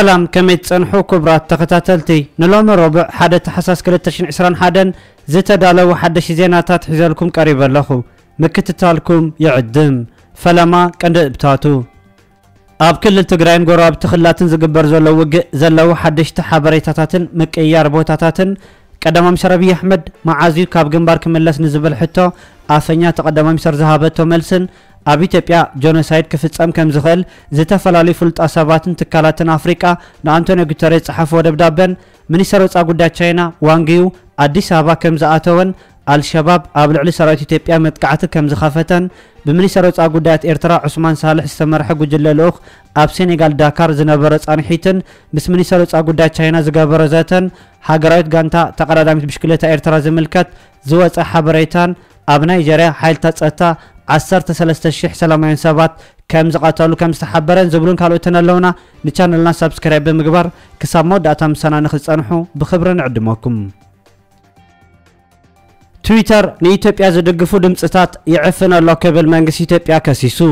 سلام كميت صنحو كبرات تقتاتلتي نلوم الربع حدا تحساس كلتشن 21 زتدالو حدش زيناتات حزلكم قريب لكم مكتتالكم يعدم فلما قند ابتاتو اب كلل تግራይን ጎራብ ተخላትን ዝግበር ዘለው ወግ ዘለው حدሽ ተሐበረታታትን መቀያር ቦታታትን ቀደማም ሸረብይ አህመድ ማዓዚ ካብ ግንባር ክመለስ ንዝብል ሕቶ አፈኛ ተቀደማም ሸር ዘሃበቶ መልስን ኣብ ኢትዮጵያ ጆኖሳይድ ክፍጽም ከም ዝኽእል ዝተፈላልዩ ፍልጣ ሰባትን ተካላትን አፍሪካ ንአንቶኒዮ ጉተሬስ ጽሐፎ ደብዳቤን ሚኒስትር ወጻ ጉዳይ ቻይና ዋንጊው አዲስ አበባ ከም ዘኣተወን الشباب قبل على سرايت إثيوبيا متقعت كم زخافة بمنيسر وصع قدات إرترا عثمان صالح استمر حق جلالوخ أبسيني قال داكار زنبرت عن حيتن بس منيسر وصع قدات شينا زجبرزاتن حجرات جانتا تقرأ دامت بشكلة إرترا زملكت زوج أحبريتان أبناء جرا حيل تسأتا عسرت سلست الشيح سلام ينسبات كم زقاتلو كم استحبرن زبلون كالو تنلونا نشان لنا سبسكرايب مقبر كسامود أتم سنة نخلص أنحو بخبر نعدمكم تويتر نيتوبيا زدقفو دمصتات يعفن الله كبل منغس إثيوبيا كسيسو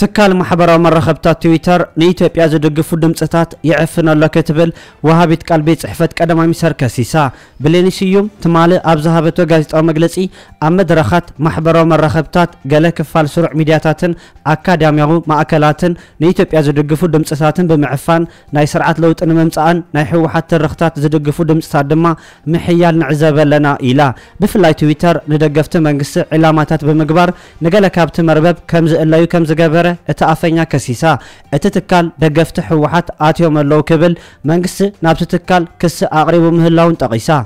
تكال محبره مرخبتا تويتر نيتوبيا زدقفو دمصتات يعفن الله كتبل وهابيت قلبي صحفت قدما ميسر كسيسا بلينسيوم تمال ابزهابتو غازيطاو مغلصي امدرخات محبره مرخبتات غله كفال سرع ميدياتاتن اكاديمياو ماكلاتن نيتوبيا زدقفو دمصتاتن بمعفان ناي سرعات لوطن ممصان ناي حوحات ترختات زدقفو دمصتات دما محيال نعزبلنا الى بفلاي تويتر ندقفت منغس علاماتات بمغبار نغله كابت مربب كمز الايو كمز غبر اتعفنيا كسيسا اتتكال دقفت حوحات اتيوم اللو كبل منغس نابتتكال كس اقريب مهلاون تقيسا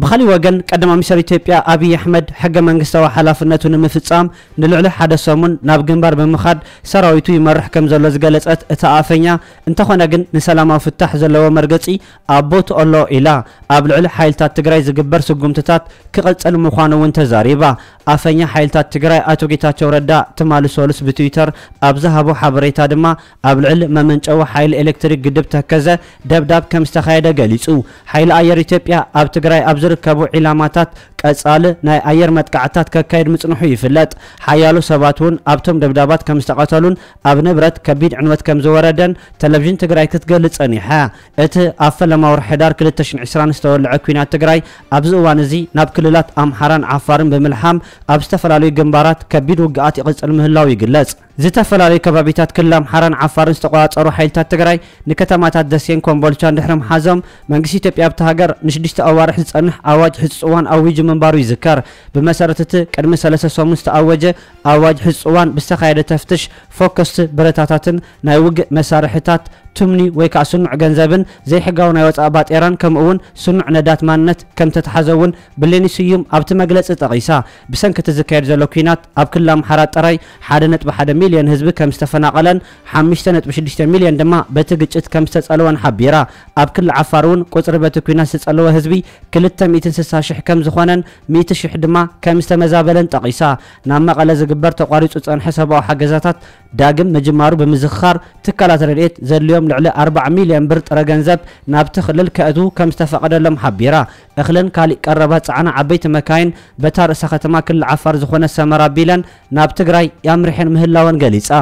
بخلي وجن قدما ميسر إثيوبيا أبي أحمد حق منغستو حلافنته نمفصام نلعل حدا سمون ناب جنبار بمخاد سراويتو يمرح كم زلو زغلصت اتعافنيا انت خونا جن نسلامو فتح زلو مرغصي ابوت الله الا ابلعل حيلتات تگراي زغبر سغمتات كقلصل مخانو وانت زاريبا افنيا حيلتات تگراي اتو گيتاچو ردا تمالسولس بتويتر ابزهابو حبريتا دما ابلعل ممنچو حيل الكتريك گدب تكزه دبداب كم استخايده گليصو حيل اير إثيوبيا اب تگراي زركبو علاماتات قصال ناي اير متقعاتات ككايد مصنحو يفلط حيالو سباتون ابتم دبدابات كم استقاتلون اب نبرت كبيد عنوت كم زوردن تلفزيون تگراي كتغلصنيها ات افلما ورحدار كل 2020 استولع كوينات تگراي ابزوان زي ناب كللات امحران عفارن بملحام ابستفلالو جنبارات كبيد وقعات يقصل مهلاو يغلص زتفلالي كبابيتات كلام حران عفارن استقاصرو حيلتات تگراي نكتماتات دسين كومبولشان دحرم حازم منغسي ኢትዮጵያ بتهاجر نشدشت اوارح صنح اواج حصوان اوج منبارو يذكر بمسارته قدم 38 استواج اواج حصوان بستخايده تفتش فوكس برتاتاتن نايوج مسارحتات تمني ويكع صنع جنزبن زي حقاو ناي وصابات ايران كمون صنع ندات ماننت كم تتحزون بليني سيوم ابت مغلص تقيسا بسنك تذكر زلوكينات اب كلام حرا طراي حادنت بحد مليون حزب كم استفناقلن 5.6 مليون دما بتغچت كم تصالوان حبيرا اب كل عفارون قصر بتكوينا تصالو حزبي كلتا 160,000 كم زخونن 100,000 دما كم استمزابلن تقيسا ناما قال زغبر تقاريص صن حسابو حجزاتات داغم مجمارو بمزخار تكالات رديت زليوم لعله 4 مليون بر طرا غنزب نابتخلل كادو كم استفقد لهم حبيرا اخلن كالي قربا صعنا عبيت مكاين بتارسه ختمه كل عفار زخونه سمرا بيلن نابتغراي يامرحن مهلاون غليصا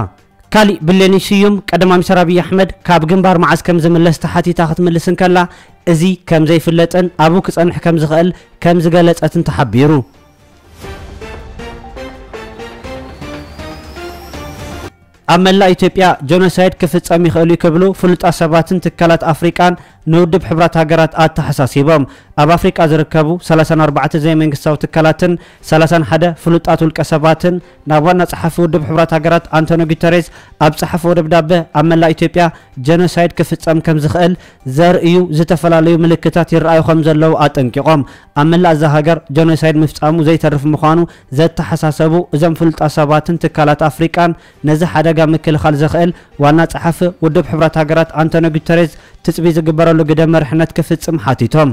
كالي بلني سيوم قدما مسرابي احمد كاب جنبار معس كم زملس تحتي تاخت ملسن كلا ازي كم زي فلطن ابو كصنح كم زخال كم زغلصتن تحبيرو أملا إثيوبيا جنسايد كفتصم يخلو يكبلو فلط أسباتن تكالات أفريقان نودب حبرات هاجرات آت حساسيبهم أب أفريقا زركبو 34 زي منغساو تكالاتن 31 فلط آتو الكسباتن نابوانا صحفو ودب حبرات هاجرات أنتونيو غوتيريز أب صحفو ودب دابه أملا إثيوبيا جنسايد كفتصم كم زخل زرئيو زتفلاليو ملكتات يرأيو خمزلو آتنقيقوم أملا أزا هاجر جنسايد مفتصامو زي ترف مخانو زت حساسبو زم فلط أسباتن تكالات أفريقان نزح جام كل خالص خال وانا صحفه ودب حبرات هاجرات أنتونيو غوتيريز تسبيز جبرالو قدام مرحنات كفت سمحاتي توم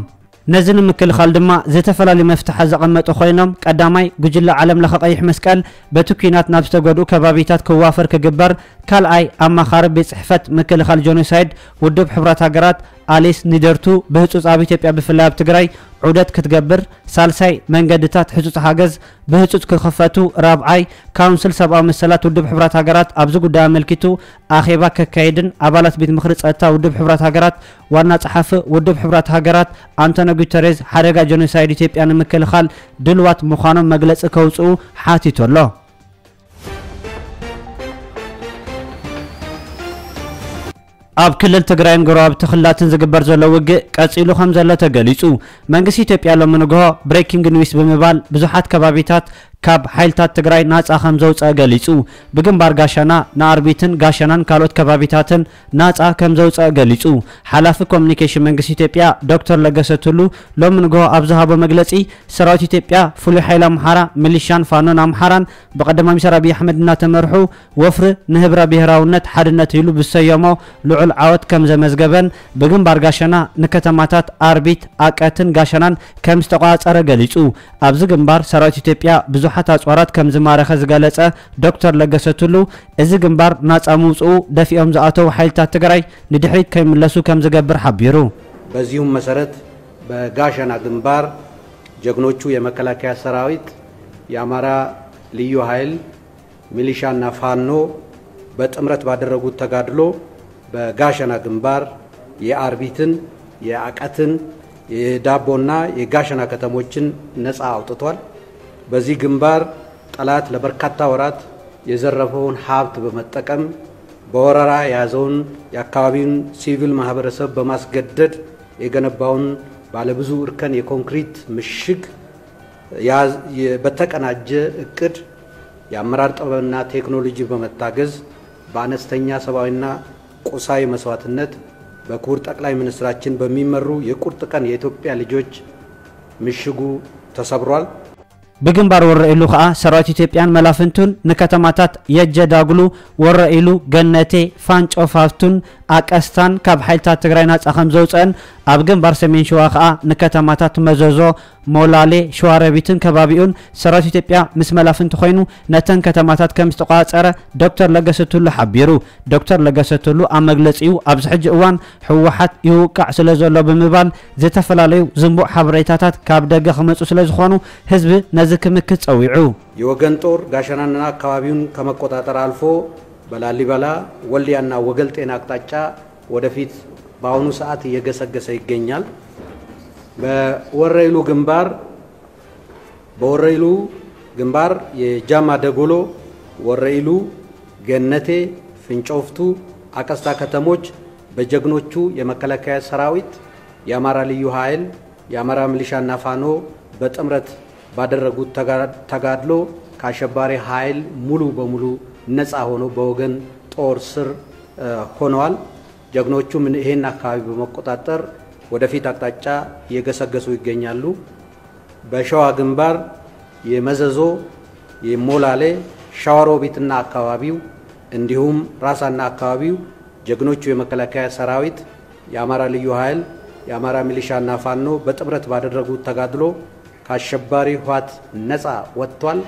نزل مكل خالدما زتفلا لمفتاح زقمت اخوينهم قداماي ججل عالم لخ قيح مسكال بتكينات نابس تغدو كبابيتات كوافر كجبر كالعي اما خرب بصحفت مكل خال جنوسايد ودب حبرات هاجرات أليس ندرتو بهتوس أبي تبي أبي فلاب تجري عودات كتجبر سالسي من جدتات حسوس حاجز بهتوس كخفتو رابعي كونسل سبع مسلات ودب حبرات هجرات أبزق قدام ملكتو أخيبا ككيدن أبالات بيت مخرج أتا ودب حبرات هجرات ورنا صحفة ودب حبرات هجرات أنتونيو غوتيريز حركة جنوسايد تبي أنا مكل خال دلوات مخانم مجلس كوسو حاتي تولو. ኣብ ክልል ትግራይን ጉራብ ተኽላትን ዝግበር ዘሎ ውግእ ቀጽሉ ከም ዘሎ ተገሊጹ መንግስቲ ኢትዮጵያ ለምንጎ ብሬኪንግ ኒውስ በመባል ብዙሓት ከባቢታት ካብ ኃይልታት ትግራይ ናጻ ከም ዘውጻ ገሊጹ ብግንባር ጋሸና ናርቢትን ጋሸናን ካልኦት ከባቢታትን ናጻ ከም ዘውጻ ገሊጹ ሓላፊ ኮሙኒኬሽን መንግስቲ ኢትዮጵያ ዶክተር ለገሰ ቱሉ ለምንጎ ኣብ ዝሃቦ መግለጺ ሰራዊት ኢትዮጵያ ፍሉይ ኃይል ኣምሓራ ሚሊሻን ፋኖን ኣምሓራን ብቀዳማይ ሚኒስትር ኣብይ ኣሕመድ እናተመርሑ ወፍሪ ንህብረ ብሔራውነት ሓድነት ኢሉ ብሰየሞ العود كم زمزجبن بجنبار جاشنا نكتماتات أربيت أكتن جاشنا كم استقاعات أرجليتو أبزجنبار سرعة تبيع بزحات أسعارات كم زمارة خزجلتة دكتور لجستلو أزجنبار ناس أموسو دفي أمزعته حيل تتجري ندحيت كم لسو كم زجبر حبيرو بزيوم مسرت بجاشنا جنبار جنوتشو يا مكلاكيا سراويت يا مرا ليو هيل ميليشيا نافانو بتأمرت بعد الرجوع تجادلو በጋሸና ግንባር የአርቢትን የአቀትን የዳቦና የጋሸና ከተሞችን ነፃ አውጥቷል። በዚህ ግንባር ጠላት ለበርካታ ወራት የዘረፈውን ሀብት በመጠቀም በወራራ ያዘውን የአካባቢውን ሲቪል ማህበረሰብ በማስገደድ የገነባውን ባለብዙ እርከን የኮንክሪት ምሽግ በተቀናጀ እቅድ የአመራር ጥበብና ቴክኖሎጂ በመታገዝ በአነስተኛ ሰብአዊና ቁሳይ መስዋዕትነት በኩር ጠቅላይ ሚኒስትራችን በሚመሩ የቁርጥ ቀን የኢትዮጵያ ልጆች ምሽጉ ተሰብሯል። بجنبار ورئيلو خا سرعة تبيان ملافنتون نكتماتات يجداغلو ورئيلو جنتي فانج أوفافتون أكستان كابحيلتات تجرينات أخم زوجان أبجنبار سمين شوا خا نكتماتات مزوزو مولالي شواربيتن كبابيون سرعة تبيان مس ملافنتو خينو نتن كتماتات كمستقاعات أرى دكتور لجستلو حبيرو دكتور لجستلو أمجلسيو أبزحج أوان حوحت يوقع سلزلو بمبان زتفلاليو زنبو حبريتات كابدق خمس سلزخانو حزب ذكر مكت أويعو يوغنطور غاشناننا كوابيون كمقطاطر الفو بلاليبالا وليانا وغلطين اقطاچا ودفيت باونو ساعات يغسغس يغنيال بوريلو غنبار يجاما دغولو وريلو جنته فنچوفتو اقستا كتموج بجغنوچو يمكلكاي سراويت يامارا ليو هايل يامارا مليشا نافانو بتمرت ባደረጉት ተጋድሎ ካሸባሪ ኃይል ሙሉ በሙሉ ነፃ ሆኖ በወገን ጦር ስር ሆነዋል። ጀግኖቹ ምን ይሄን አካባቢ በመቆጣጠር ወደፊት አቅጣጫ የገሰገሱ ይገኛሉ። በሸዋ ግንባር የመዘዞ የሞላሌ ሻዋሮቢትና አካባቢው እንዲሁም ራሳና አካባቢው ጀግኖቹ የመከላከያ ሰራዊት የአማራ ልዩ ኃይል የአማራ ሚሊሻና ፋኖ በጥምረት ባደረጉት ተጋድሎ ከአሸባሪ ህዋት ነፃ ወጥቷል።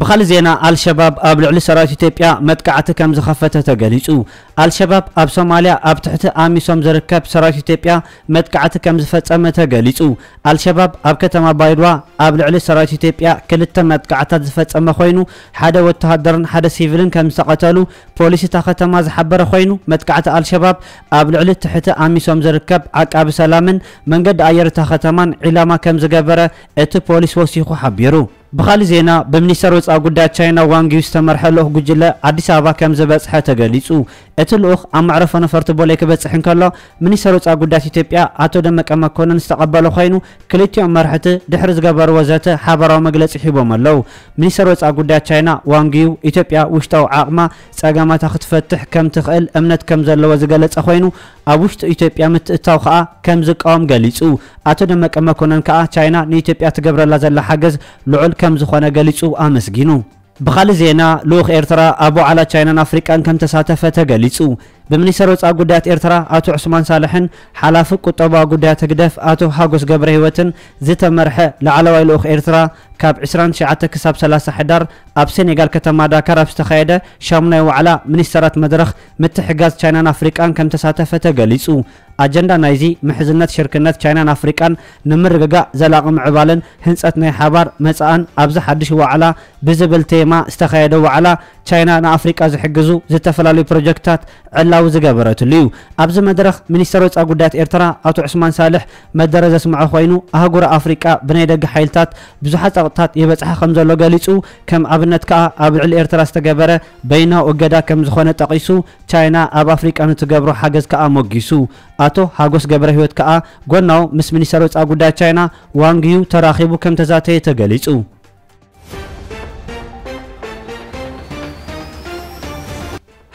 بخال زينا الشباب أبل على سرات تبيع متقعة كم زخفته تجلسوا الشباب أب سوماليا أب تحت آمي سوم زركب سرات تبيع متقعة كم زفت أم تجلسوا الشباب أب كتما بايروا أبل على سرات تبيع كلتا متقعة زفت أم خوينو حدا وتهدرن حدا سيفلن كم سقتلو بوليس تاخت ما زحبر خوينو متقعة الشباب أبل على تحت آمي سوم زركب عقاب سلامن من قد عير تاخت من علامة كم زجبرة ات بوليس وسيخو حبيرو بخال زينا بمنيسر وزع قدات شاينا وانجيو استمرحلوه قجلة عديس عبا كم زبازحة تغاليسو اتلوخ عم عرفنا فرطبوليك بازحن كالله منيسر وزع قدات تبيع عطو دمك اما كونن استقبالو خينو كليتي عم مرحته دحرز قبار وزاته حابراو مقلت احيبو مالو منيسر وزع قدات شاينا وانجيو اتبيع وشتاو عاقما ساقاما تاخد فتح كم تخقل امنت كم زلو وزقالت اخوينو اوشت اتبيع متتاو خاقا كم زق اوم غاليسو عطو دمك اما كونن كاقا شاينا ني اتبيع تقبر اللازل حاجز لعل كم زخانة قليتو آمسجينو بخال زينا لوخ إرترا أبو على تشاينا أفريقيا كم تساتفة قليتو بمنيسر وصا غودات إرترا آتو عثمان صالحن حلافو قطبا غودات هقدف آتو حاغوس جبرهوتن زتمرحه لعلوى الأخ إرترا كاب 20 شعات كساب 30 حدار اب سنغال كتما داكار استخايده شامنا وعلا منيسرات مدرخ متحجاز تشاينا افريكان كم تساتفه تغليصو اجندا نايزي محزنات شركنات تشاينا افريكان نمرغغا زلاقم عبالن هنصت ناي حبار مصان ابز حدش وعلا بزبل تيما استخايده وعلا تشاينا افريكا زحجزو زتفلالي بروجكتات علاو زغبرتليو ابز مدرخ منيسر وصا غودات ارترا اتو عثمان صالح مدرز اسمع خوينو اهغور افريكا بناي دغ حيلتات بزحات تات يبصح خم زلو غليصو كم ابنت كا ابعل ارترا استغبره بينه وغدا كم زخونه تقيسو تشاينا اب افريكا نتغبرو حاجز كا موغيسو اتو حاجوس غبره هوت كا غناو مس منيسر وصا غودات تشاينا وانغيو تراخيبو كم تزاته تغليصو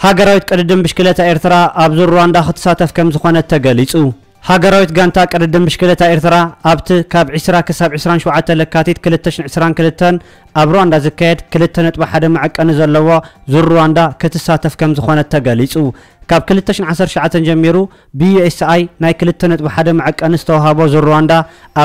هاجراوت قددم بشكلة ارترا ابزور رواندا ختصاتف كم زخونه تغليصو هاجراوت غانتا قددم بشكلة ارترا ابت كاب 20 كساب 27 لكاتيت 2022 ኣብ ሩዋንዳ ዝካየድ 2.1 ማዕቀን ዘለዎ ዙር ሩዋንዳ ከተሳተፍ ከም ዝኾነ ተገሊጹ ካብ 2019 ጀሚሩ BSI ናይ 2.1 ማዕቀን ዝተዋሃቦ ዙር ሩዋንዳ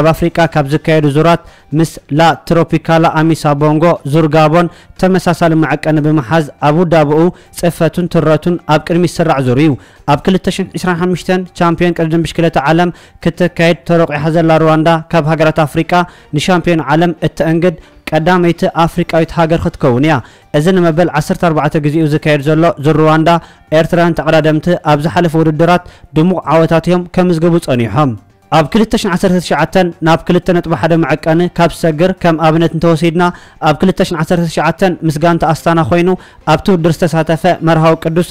ኣብ ኣፍሪካ ካብ ዝካየድ ዙራት ምስ ላ ትሮፒካላ አሚሳ ቦንጎ ዙር ጋቦን ተመሳሳሊ ማዕቀን ብመሓዝ ኣብ ዳብኡ ጽፈቱን ትረቱን ኣብ ቅድሚ ስራዕ ዙር እዩ ኣብ 2025 ቻምፒዮን ቅድም ብሽክለታ ዓለም ከተካየድ ተረቂሓ ዘላ ሩዋንዳ ካብ ሃገራት ኣፍሪካ ንሻምፒዮን ዓለም እትእንግድ ቀዳመይቲ አፍሪካዊት ሃገር ክትከውንያ እዝን መበል 14 ግዚኡ ዝካየድ ዘሎ ሩዋንዳ ኤርትራን ተቀዳደምቲ ኣብ ዝሓለፈ ውድድራት ድሙቕ ዓወታቶም ከምዝገቡ ጸኒሖም ኣብ 2019 ናብ 2.1 ማዕቀን ካብ ሰግር ከም ኣብነት እንተወሲድና ኣብ 2019 ምስጋንታ ኣስታና ኮይኑ ኣብቲ ውድድር ዝተሳተፈ መርሃው ቅዱስ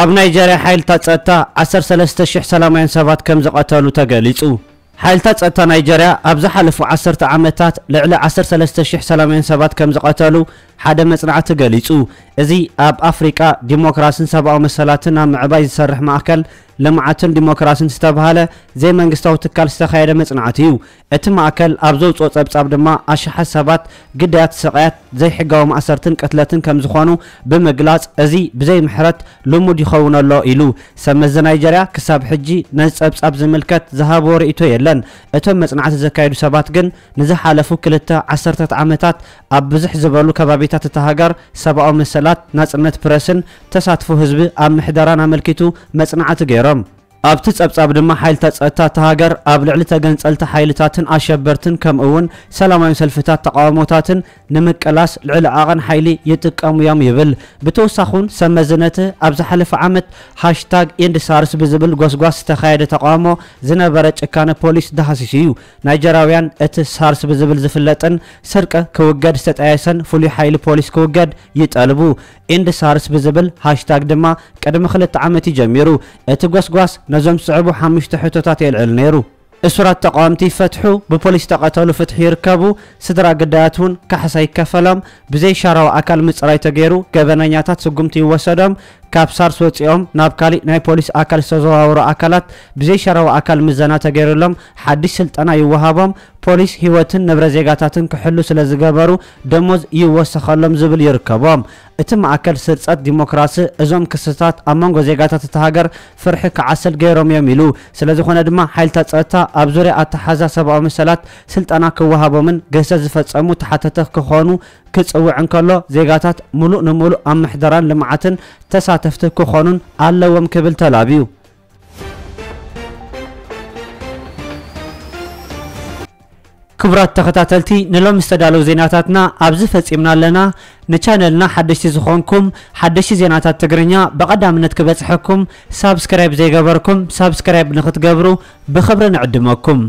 ኣብ ናይጀርያ ኃይልታት ጸጥታ 13000 ሰላማውያን ሰባት ከም ዝቐተሉ ተገሊጹ ኃይልታት ጸጥታ ናይጀርያ ኣብ ዝሓለፉ 10 ዓመታት ልዕሊ 13000 ሰላማውያን ሰባት ከም ዝቐተሉ ሓደ መጽናዕቲ ገሊጹ እዚ ኣብ ኣፍሪካ ዲሞክራሲን ሰብኣዊ መሰላትን ኣብ ምዕባይ ዝሰርሕ ማእከል ልምዓትን ዲሞክራሲን ዝተባሃለ ዘይመንግስታዊ ትካል ዝተኻየደ መጽናዕቲ እዩ እቲ ማእከል ኣብ ዘውፅኦ ጸብጻብ ድማ ኣሽሓት ሰባት ግዳያት ስቓያት ዘይሕጋዊ ማእሰርትን ቅትለትን ከም ዝኾኑ ብምግላጽ እዚ ብዘይ ምሕረት ልሙድ ይኸውን ኣሎ ኢሉ ሰመዝ ናይጀርያ ክሳብ ሕጂ ነዚ ጸብጻብ ዝምልከት ዝሃቦ ርእቶ የለን እቶም መጽናዕቲ ዘካየዱ ሰባት ግን ንዝሓለፉ 2 ዓመታት ኣብ ብዙሕ ዝበሉ ከባቢታት እታ ሃገር ሰብኣዊ መሰላት ናጽነት ፕረስን ተሳትፎ ህዝቢ ኣብ ምሕደራን ኣመልኪቱ መጽናዕቲ ኣብቲ ጸብጻብ ድማ ኃይልታት ጸጥታ ተሃገር ኣብ ልዕሊ ተገንጸልቲ ኃይልታትን ኣሸበርትን ከምኡውን ሰላማዊ ሰልፍታት ተቃውሞታትን ንምቅላስ ልዕሊ ኣቐን ኃይሊ ይጥቀሙ እዮም ይብል ብተወሳኺን ሰመዝነት ኣብ ዝሓለፈ ዓመት #EndSARS ብዝብል ጎስጓስ ዝተኻየደ ተቃውሞ ዝነበረ ጭካነ ፖሊስ ዳሃሲስ እዩ ናይጀርያውያን እቲ SARS ብዝብል ዝፍለጥን ስርቀ ክውገድ ዝተጣየሰን ፍሉይ ኃይሊ ፖሊስ ክውገድ ይጠልቡ EndSARS ብዝብል #ድማ ቅድሚ 2 ዓመት ይጀምሩ እቲ ጎስጓስ نظام صعب حمشت حتوتات يلعل نيرو السرات تقامتي فتحو ببوليس تقاتلو فتح يركبو سدرا قداتون كحساي كفلام بزي شارو اكال مصراي تغيرو غبنانياتات سقمتي وسدم كاب سارس وصيوم نابكالي ناي بوليس اكال سزواورو اكالات بزي شارو اكال مزانا تغيرلم حديث سلطنا يوهابم بوليس هيوتن نبر زيغاتاتن كحلو سلازغبرو دموز يوسخالم زبل يركبوم اتم اكل سرصات ديمقراطي ازوم كسسات امنغو زيغاتات تهاجر فرح كعسل غيروم يميلو سلازخونه دما حيلتا صتا ابزوري اتحازا سباو مسالات سلطنا كوهابمن غسس زفصمو تحاتته كخونو كصوعن كلو زيغاتات ملو نملو ام محدران لمعاتن تساتفت كخونن علوم كبل تلابيو ክብራት ተከታተልቲ ንሎም ዝተዳለው ዜናታትና ኣብዚ ፈጽምና ኣለና ንቻነልና ሓደሽቲ ዝኾንኩም ሓደሽቲ ዜናታት ትግርኛ በቀዳምነት ክበጽሐኩም ሰብስክራይብ ዘይገበርኩም ሰብስክራይብ ንኽትገብሩ ብኽብሪ ንዕድመኩም